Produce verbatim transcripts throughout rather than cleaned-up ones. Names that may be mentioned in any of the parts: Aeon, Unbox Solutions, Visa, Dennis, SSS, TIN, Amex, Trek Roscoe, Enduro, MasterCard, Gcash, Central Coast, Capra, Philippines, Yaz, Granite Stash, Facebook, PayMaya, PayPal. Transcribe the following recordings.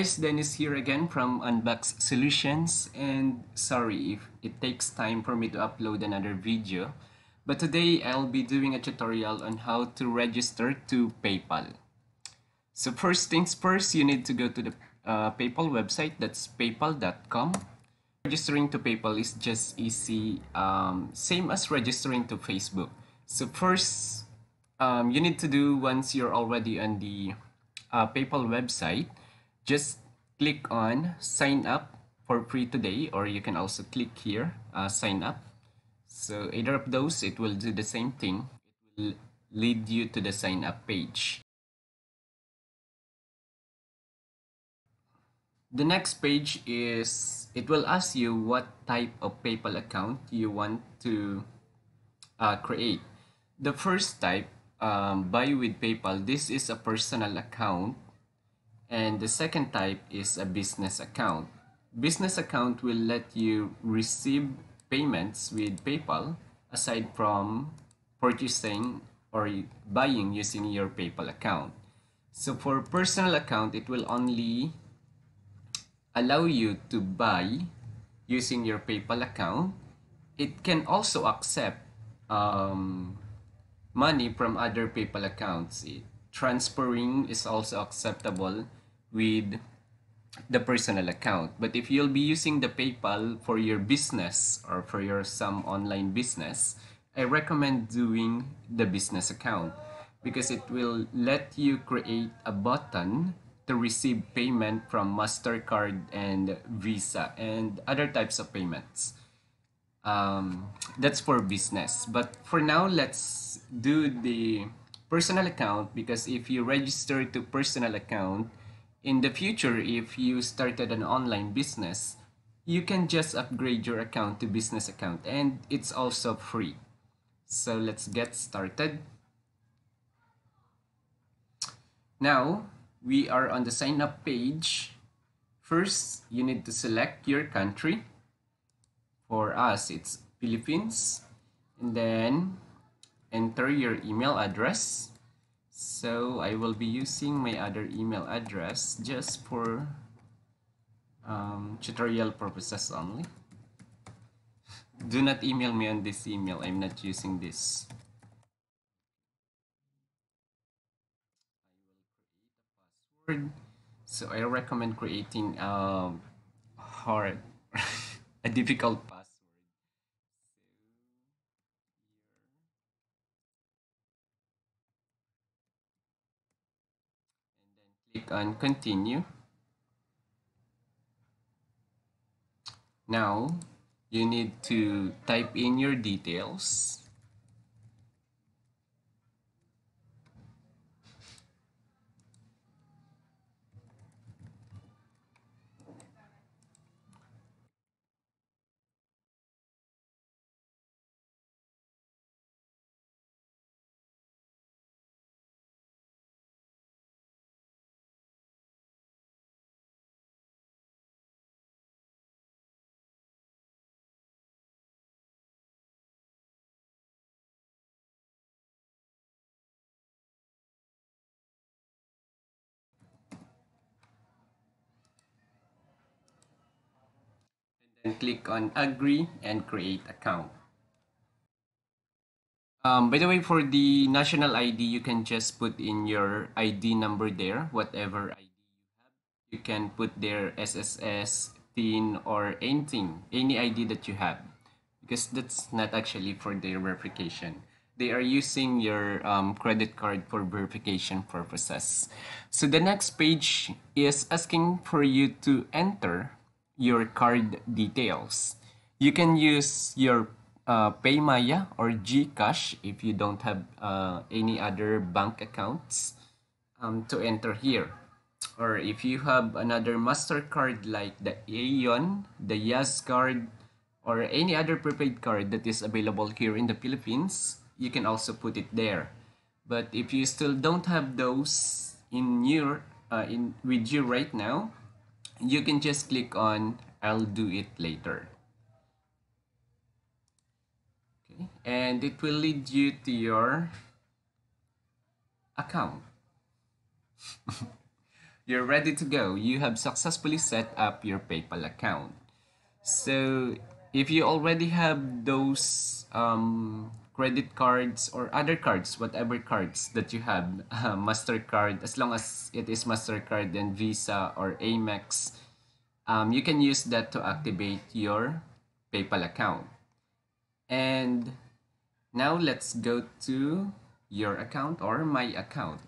guys, Dennis here again from Unbox Solutions, and sorry if it takes time for me to upload another video, but today I'll be doing a tutorial on how to register to PayPal. So first things first, you need to go to the uh, PayPal website, that's paypal dot com. Registering to PayPal is just easy, um, same as registering to Facebook. So first, um, you need to do, once you're already on the uh, PayPal website, just click on sign up for free today, or you can also click here uh, sign up. So either of those, it will do the same thing. It will lead you to the sign up page. The next page is, it will ask you what type of PayPal account you want to uh, create. The first type, um, buy with PayPal, this is a personal account. And the second type is a business account. Business account will let you receive payments with PayPal aside from purchasing or buying using your PayPal account. So for personal account, it will only allow you to buy using your PayPal account. It can also accept um, money from other PayPal accounts. It, transferring is also acceptable with the personal account, but if you'll be using the PayPal for your business or for your some online business, I recommend doing the business account because it will let you create a button to receive payment from MasterCard and Visa and other types of payments. Um, that's for business, but for now let's do the personal account, because if you register to personal account, in the future, if you started an online business, you can just upgrade your account to business account, and it's also free. So let's get started. Now we are on the sign up page. First, you need to select your country. For us, it's Philippines, and then enter your email address. So I will be using my other email address just for um, tutorial purposes only. Do not email me on this email. I'm not using this. I will create a password. So I recommend creating a hard, a difficult password. Click on continue. Now you need to type in your details. And click on agree and create account. Um, by the way, for the national I D, you can just put in your I D number there, whatever I D you have. You can put their S S S, T I N, or anything, any I D that you have, because that's not actually for their verification. They are using your um, credit card for verification purposes. So the next page is asking for you to enter your card details. You can use your uh, PayMaya or Gcash if you don't have uh, any other bank accounts um, to enter here. Or if you have another MasterCard like the Aeon, the Yaz card, or any other prepaid card that is available here in the Philippines, you can also put it there. But if you still don't have those in your uh, in with you right now, you can just click on I'll do it later. Okay, and it will lead you to your account. you're ready to go. You have successfully set up your PayPal account. So if you already have those um, credit cards or other cards, whatever cards that you have, uh, MasterCard, as long as it is MasterCard and Visa or Amex, um, you can use that to activate your PayPal account. And now let's go to your account or my account.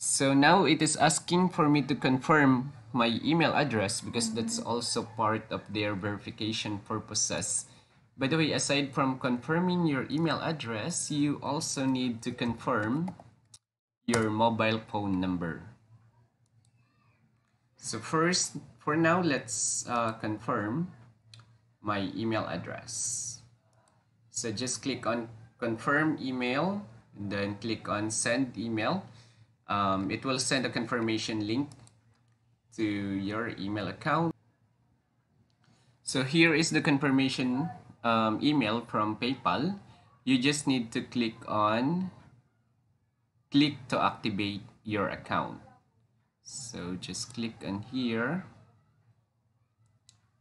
So now it is asking for me to confirm my email address because that's also part of their verification purposes. By the way, aside from confirming your email address, you also need to confirm your mobile phone number. So first, for now, let's uh, confirm my email address. So just click on confirm email, and then click on send email. Um, it will send a confirmation link to your email account. So here is the confirmation um, email from PayPal. You just need to click on click to activate your account. So just click on here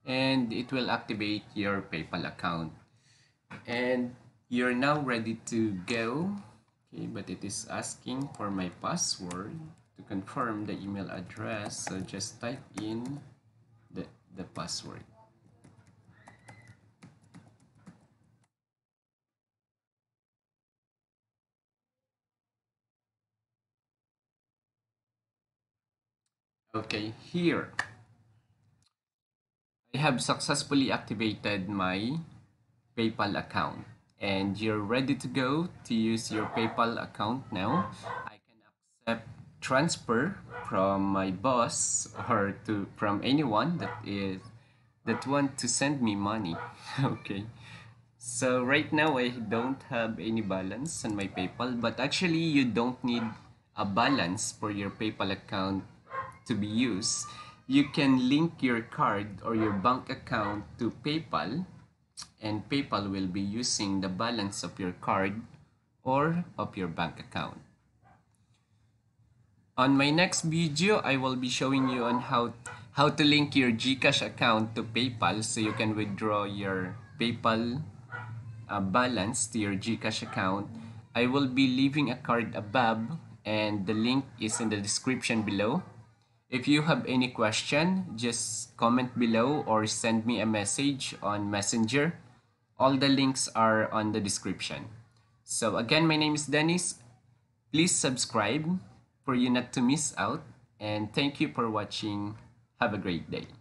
and it will activate your PayPal account, and you're now ready to go. Okay, but it is asking for my password to confirm the email address, so just type in the, the password. Okay, here I have successfully activated my PayPal account. And you're ready to go to use your PayPal account now. I can accept transfer from my boss or to from anyone that is that want to send me money. Okay, so right now I don't have any balance on my PayPal, but actually you don't need a balance for your PayPal account to be used. You can link your card or your bank account to PayPal, and PayPal will be using the balance of your card or of your bank account. On my next video, I will be showing you on how, how to link your Gcash account to PayPal so you can withdraw your PayPal uh, balance to your Gcash account. I will be leaving a card above and the link is in the description below. If you have any question, just comment below or send me a message on Messenger. All the links are on the description. So again, my name is Dennis. Please subscribe for you not to miss out. And thank you for watching. Have a great day.